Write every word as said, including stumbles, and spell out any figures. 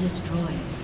destroyed.